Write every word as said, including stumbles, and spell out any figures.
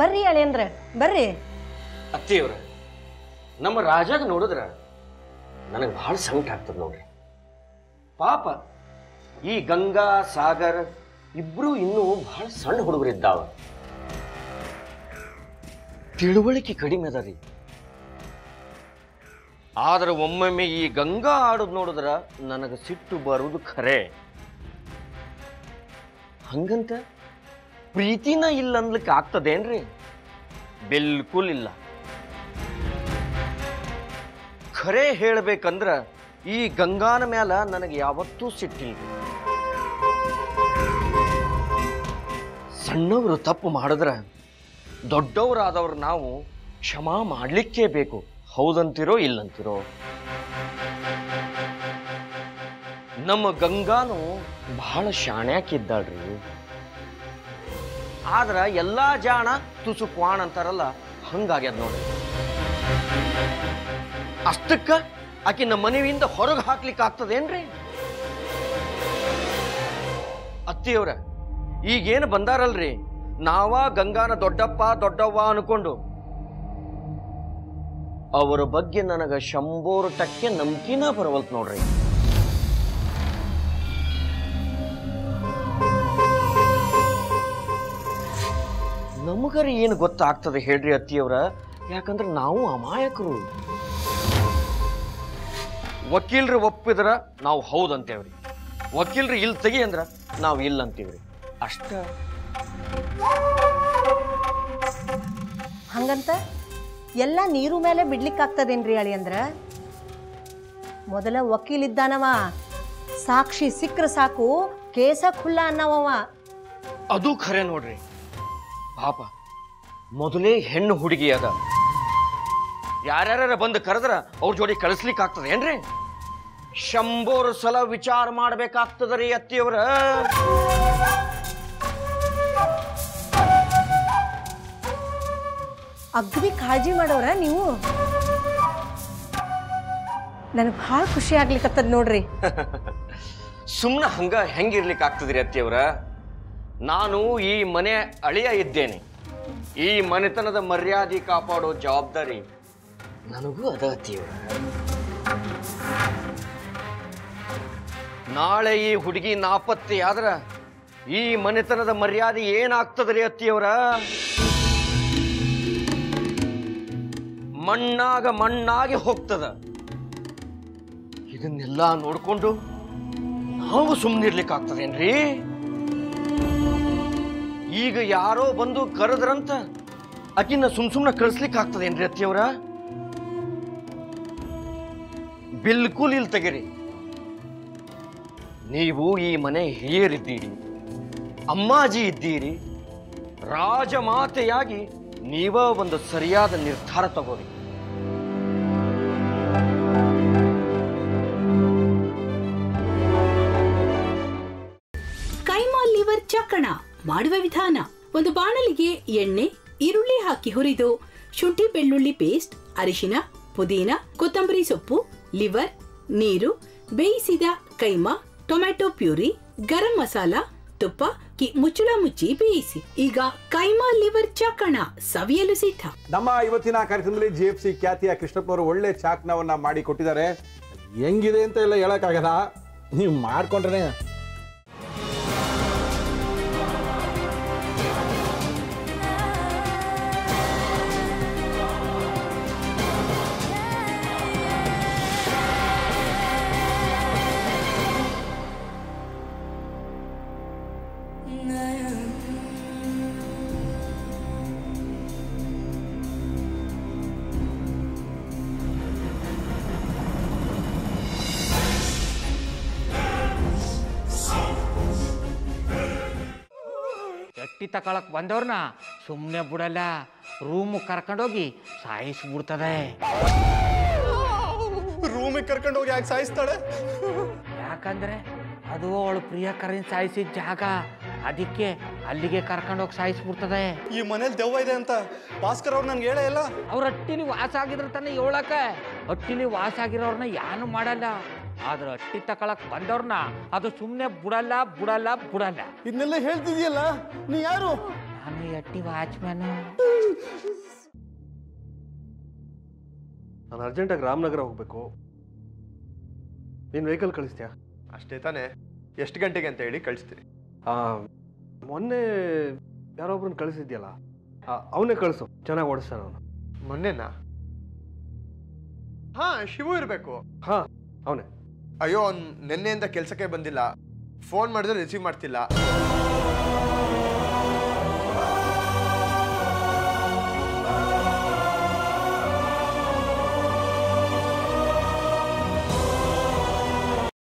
बर्री अलेंद्र बर्री अत्तीवर नम राजाग नोड़द्र none भाಳ ಸಂಕಟ ಆಗ್ತದ ನೋಡ್ರಿ ಪಾಪ ಈ ಗಂಗಾ ಸಾಗರ ಇಬ್ರು ಇನ್ನೂ ಭಾಳ ಸಣ್ಣ ಹುಡುಗರು ಇದ್ದಾವ ತಿಳುವಳಿಕೆ ಕಡಿಮೆ ಅದರಿ ಆದ್ರೆ ಒಮ್ಮೊಮ್ಮೆ ಈ ಗಂಗಾ ಆಡೋದು ನೋಡಿದ್ರ ನನಗೆ ಸಿಟ್ಟು ಬರುವುದು ಖರೆ ಹಂಗಂತ ಪ್ರೀತಿನ ಇಲ್ಲ ಅನ್ನಲಿಕ್ಕೆ ಆಗ್ತದೇನ್ರಿ बिल्कुल ಇಲ್ಲ खरे हेळबेकंद्र ಈ ಗಂಗಾನ ಮೇಲೆ ನನಗೆ ಯಾವತ್ತೂ ಸಿಟ್ಟಿಲ್ಲ ಸಣ್ಣವರು ತಪ್ಪು ಮಾಡಿದ್ರೆ ದೊಡ್ಡವರಾದವರು ನಾವು ಕ್ಷಮಾ ಮಾಡಲಿಕ್ಕೆ ಬೇಕು ಹೌದಂತಿರೋ ಇಲ್ಲಂತಿರೋ ನಮ್ಮ ಗಂಗಾನು ಬಹಳ ಶಾಣ್ಯಾಕಿದ್ದಾಳ್ರಿ आदरा यल्ला जाण तुसु क्वाण अंतारल्ल हंगाग्यद नोड्रि अष्टक्के आकि नम्म मनेयिंद होरगे हाकलिक्के आगतदेन्रि अत्तियवरे ईगेनु बंदारल्रि नाव गंगान दोड्डप्प दोड्डव्व अन्कोंडु अवर बग्गे ननगे शंभर टक्के नंबिकेन बरवल्तु नोड्रि ನಮಗರಿ ಏನು ಗೊತ್ತಾಗ್ತದೆ ಹೇಳ್ರಿ ಅತ್ತಿಯವರ ಯಾಕಂದ್ರೆ ನಾವು ಅಮಾಯಕರು ವಕೀಲರು ಒಪ್ಪಿದ್ರ ನಾವು ಹೌದು ಅಂತೇವ್ರಿ ವಕೀಲರು ಇಲ್ಲ ತಗಿ ಅಂದ್ರ ನಾವು ಇಲ್ಲ ಅಂತೇವ್ರಿ ಅಷ್ಟೇ ಹಂಗಂತ ಎಲ್ಲ ನೀರು ಮೇಲೆ ಬಿಡ್ಲಿಕ್ಕೆ ಆಗ್ತದೇನ್ರಿ ಅಳಿ ಅಂದ್ರ ಮೊದಲ ವಕೀಲ ಇದ್ದಾನವ ಸಾಕ್ಷಿ ಸಿಕ್ಕ್ರ ಸಾಕು ಕೇಸ ಖುಲ್ಲಾ ಅನ್ನವವ ಅದು ಖರೆ ನೋಡ್ರಿ ಪಾಪ ಮೊದಲೇ ಹೆಣ್ಣು ಹುಡುಗಿ ಅದ ಯಾರ್ಯಾರ ಬಂದು ಕರೆದ್ರ ಅವ್ರ ಜೋಡಿ ಕಳಿಸ್ಲಿಕ್ಕೆ ಆಗ್ತದೆ ಏನ್ರಿ ಶಂಭೋರ ಸಲ ವಿಚಾರ ಮಾಡಬೇಕಾಗ್ತದ ರೀ ಅತ್ತಿಯವರ ಅಗ್ದಿ ಕಾಳಜಿ ಮಾಡೋರ ನೀವು ನನಗೆ ಬಹಳ ಖುಷಿ ಆಗ್ಲಿಕ್ಕತ್ತದ ನೋಡ್ರಿ ಸುಮ್ಮನೆ ಹಂಗ ಹೆಂಗಿರ್ಲಿಕ್ಕೆ ಆಗ್ತದ್ರಿ ಅತ್ತಿಯವರ ನಾನು ಈ ಮನೆ ಅಳಿಯ ಇದ್ದೇನೆ ಈ ಮನೆತನದ ಮರ್ಯಾದೆ ಕಾಪಾಡೋ ಜವಾಬ್ದಾರಿ ನನಗೂ ಅದ ಅತ್ತಿಯವರ ನಾಳೆ ಈ ಹುಡುಗಿ ನಾಪತ್ತೆ ಆದ್ರೆ ಈ ಮನೆತನದ ಮರ್ಯಾದೆ ಏನಾಗ್ತದ್ರಿ ಅತ್ತಿಯವರ ಮಣ್ಣಾಗ ಮಣ್ಣಾಗಿ ಹೋಗ್ತದ ಇದನ್ನೆಲ್ಲ ನೋಡ್ಕೊಂಡು ನಾವು ಸುಮ್ಮನಿರ್ಲಿಕ್ಕೆ ಆಗ್ತದೇನ್ರಿ ಈಗ ಯಾರೋ ಬಂದು ಕರೆದ್ರಂತ ಅಕಿನ ಸುಮ್ ಸುಮ್ಮನೆ ಕಳಿಸ್ಲಿಕ್ಕೆ ಆಗ್ತದೇನ್ರಿ ಅತ್ತಿಯವರ ಬಿಲ್ಕುಲ್ ಇಲ್ಲ ತಗಿರಿ ನೀವು ಈ ಮನೆ ಹಿರಿಯರಿದ್ದೀರಿ ಅಮ್ಮಾಜಿ ಇದ್ದೀರಿ ರಾಜಮಾತೆಯಾಗಿ ನೀವ ಒಂದು ಸರಿಯಾದ ನಿರ್ಧಾರ ತಗೋರಿ ಕೈಮಾ ಲಿವರ್ ಚಕಣ ಮಾಡುವ ವಿಧಾನ ಒಂದು ಬಾಣಲಿಗೆ ಎಣ್ಣೆ ಈರುಳ್ಳಿ ಹಾಕಿ ಹುರಿದು ಶುಂಠಿ ಬೆಳ್ಳುಳ್ಳಿ ಪೇಸ್ಟ್ ಅರಿಶಿನ ಪುದೀನ ಕೊತ್ತಂಬರಿ ಸೊಪ್ಪು ಲಿವರ್ ನೀರು ಬೇಯಿಸಿದ ಕೈಮಾ ಟೊಮ್ಯಾಟೊ ಪ್ಯೂರಿ ಗರಂ ಮಸಾಲ ತುಪ್ಪ ಕಿ ಮುಚ್ಚಳ ಮುಚ್ಚಿ ಬೇಯಿಸಿ ಈಗ ಕೈಮಾ ಲಿವರ್ ಚಾಕಣ ಸವಿಯಲು ಸಿದ್ಧ. ನಮ್ಮ ಇವತ್ತಿನ ಕಾರ್ಯಕ್ರಮದಲ್ಲಿ ಜೆಎಫ್ಸಿ ಖ್ಯಾತಿಯ ಕೃಷ್ಣಪ್ಪನವರು ಒಳ್ಳೆ ಚಾಕಣವನ್ನ ಮಾಡಿ ಕೊಟ್ಟಿದ್ದಾರೆ. ಹೆಂಗಿದೆ ಅಂತ ಎಲ್ಲ ಹೇಳಕ್ಕಾಗಲ್ಲ, ನೀವು ಮಾಡ್ಕೊಂಡ್ರೆ. तक बंदवर्न सुम्ने बिड़ल रूम कर्कोगी सायसबिड़े रूम कर्कोगी या सायस्ताे याकंद्रे अदू प्रियकर सायस जग अदे अलगे कर्कोग सायसबिड़े मन देव अंत भास्कर नन हट्टी वास आगद ते हेक हट्टी वास आगिरव्रन यानू ಆದ್ರೆ ಅಟ್ಟಿ ತಕಳಕ್ಕೆ ಬಂದವರನ್ನ ಅದು ಸುಮ್ಮನೆ ಬಿಡಲ್ಲ ಬಿಡಲ್ಲ ಬಿಡಲ್ಲ. ಇದನ್ನೆಲ್ಲ ಹೇಳ್ತಿದೀಯಲ್ಲ ನೀ ಯಾರು? ನಾನು ಎಟ್ಟಿ ವಾಚ್‌ಮನ್. ನಾನು ಅರ್ಜೆಂಟಾಗಿ ರಾಮನಗರ ಹೋಗಬೇಕು. ನೀನು ವೆಹಿಕಲ್ ಕಳಿಸ್ತೀಯಾ? ಅಷ್ಟೇ ತಾನೆ. ಎಷ್ಟು ಗಂಟೆಗೆ ಅಂತ ಹೇಳಿ ಕಳಿಸ್ತೀನಿ. ಆ ಮೊನ್ನೆ ಯಾರೊಬ್ಬರನ್ನ ಕಳಿಸಿದ್ಯಲ್ಲ, ಅವನೇ ಕಳಿಸು, ಚೆನ್ನಾಗಿ ಓಡಿಸ್ತಾನೆ ಅವನು. ಮೊನ್ನೆನಾ? ಹಾ, ಶಿವು ಇರಬೇಕು. ಹಾ, ಅವನೇ. ಅಯ್ಯೋ, ಅವ್ನು ನಿನ್ನೆಯಿಂದ ಕೆಲಸಕ್ಕೆ ಬಂದಿಲ್ಲ, ಫೋನ್ ಮಾಡಿದ್ರೆ ರಿಸೀವ್ ಮಾಡ್ತಿಲ್ಲ.